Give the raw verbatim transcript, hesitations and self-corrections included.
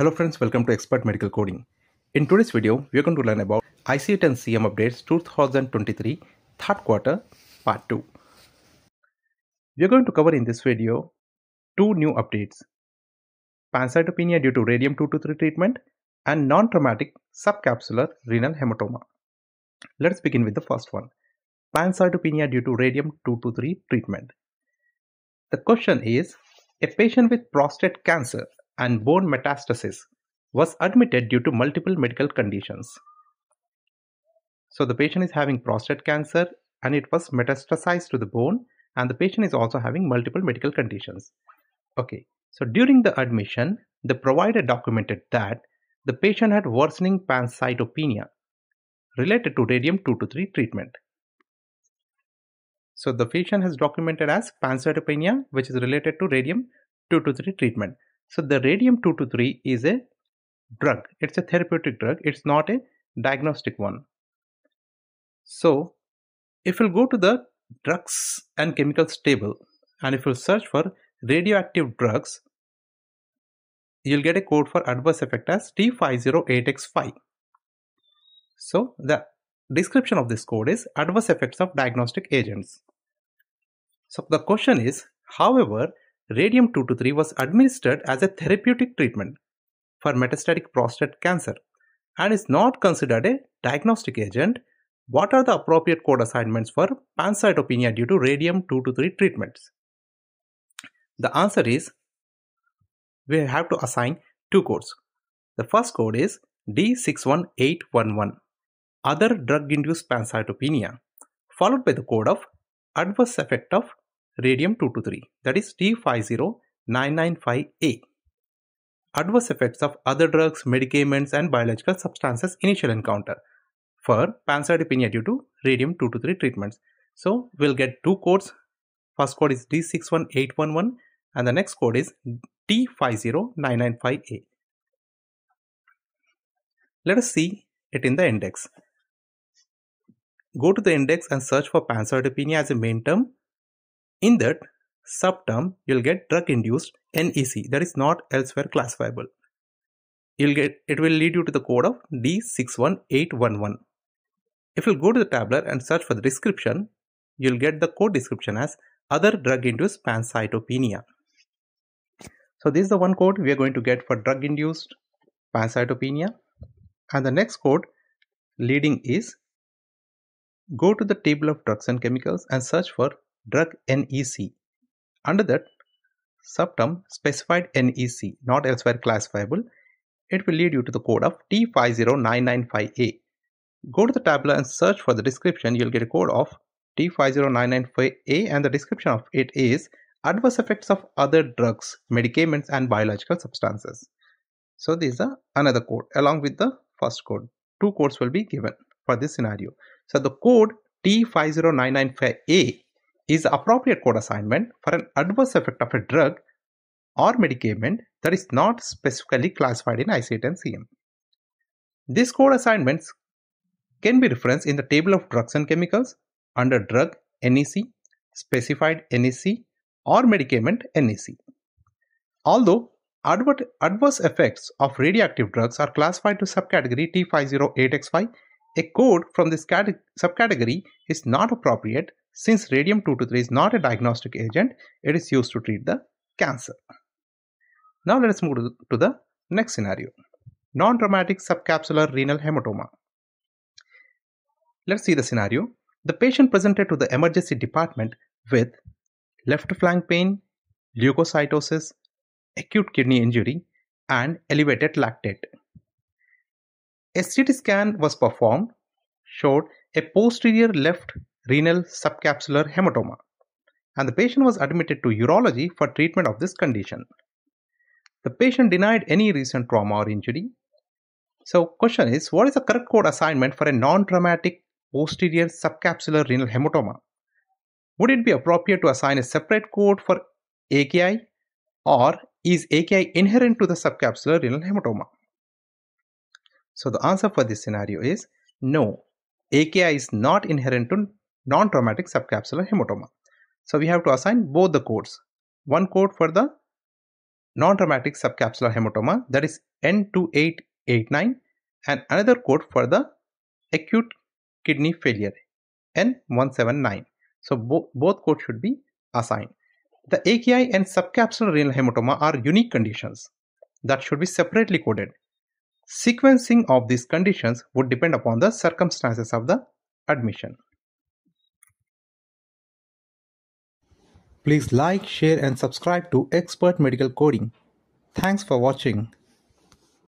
Hello friends, welcome to Expert Medical Coding. In today's video, we are going to learn about I C D ten C M updates twenty twenty-three third quarter part two. We are going to cover in this video two new updates: pancytopenia due to radium two twenty-three treatment and non-traumatic subcapsular renal hematoma. Let's begin with the first one: pancytopenia due to radium two twenty-three treatment. The question is, a patient with prostate cancer and bone metastasis was admitted due to multiple medical conditions. So the patient is having prostate cancer and it was metastasized to the bone, and the patient is also having multiple medical conditions. Okay, so during the admission, the provider documented that the patient had worsening pancytopenia related to radium two twenty-three treatment. So the patient has documented as pancytopenia which is related to radium two twenty-three treatment. So the radium two twenty-three is a drug, it's a therapeutic drug, it's not a diagnostic one. So if you'll go to the drugs and chemicals table and if you'll search for radioactive drugs, you'll get a code for adverse effect as T five oh eight X five. So the description of this code is adverse effects of diagnostic agents. So the question is, however, radium two twenty-three was administered as a therapeutic treatment for metastatic prostate cancer and is not considered a diagnostic agent. What are the appropriate code assignments for pancytopenia due to radium two twenty-three treatments? The answer is, we have to assign two codes. The first code is D six one eight one one, other drug-induced pancytopenia, followed by the code of adverse effect of radium two twenty-three, that is T five oh nine nine five A. Adverse effects of other drugs, medicaments and biological substances initial encounter for pancytopenia due to radium two twenty-three treatments. So we'll get two codes. First code is D six one eight one one and the next code is T five oh nine nine five A. Let us see it in the index. Go to the index and search for pancytopenia as a main term. In that subterm, you'll get drug-induced N E C, that is not elsewhere classifiable. You'll get it will lead you to the code of D six one eight one one. If you'll go to the tabular and search for the description, you'll get the code description as other drug-induced pancytopenia. So this is the one code we are going to get for drug-induced pancytopenia, and the next code leading is, go to the table of drugs and chemicals and search for drug N E C. Under that subterm, specified N E C, not elsewhere classifiable, it will lead you to the code of T five oh nine nine five A. Go to the tabular and search for the description. You'll get a code of T five oh nine nine five A and the description of it is adverse effects of other drugs, medicaments and biological substances. So this is a, another code along with the first code. Two codes will be given for this scenario. So the code T five oh nine nine five A is the appropriate code assignment for an adverse effect of a drug or medicament that is not specifically classified in I C D ten C M. These code assignments can be referenced in the table of drugs and chemicals under drug N E C, specified N E C or medicament N E C. Although adverse effects of radioactive drugs are classified to subcategory T five oh eight X five, a code from this subcategory is not appropriate since radium two twenty-three is not a diagnostic agent, it is used to treat the cancer. Now let us move to the next scenario: non-traumatic subcapsular renal hematoma. Let's see the scenario. The patient presented to the emergency department with left flank pain, leukocytosis, acute kidney injury, and elevated lactate. A C T scan was performed, showed a posterior left renal subcapsular hematoma, and the patient was admitted to urology for treatment of this condition. The patient denied any recent trauma or injury. So question is, what is the correct code assignment for a non-traumatic posterior subcapsular renal hematoma? Would it be appropriate to assign a separate code for A K I, or is A K I inherent to the subcapsular renal hematoma? So the answer for this scenario is no, A K I is not inherent to non-traumatic subcapsular hematoma. So we have to assign both the codes, one code for the non-traumatic subcapsular hematoma, that is N two eight eight nine, and another code for the acute kidney failure, N one seven nine. So bo both codes should be assigned. The A K I and subcapsular renal hematoma are unique conditions that should be separately coded. Sequencing of these conditions would depend upon the circumstances of the admission. Please like, share and subscribe to Expert Medical Coding. Thanks for watching.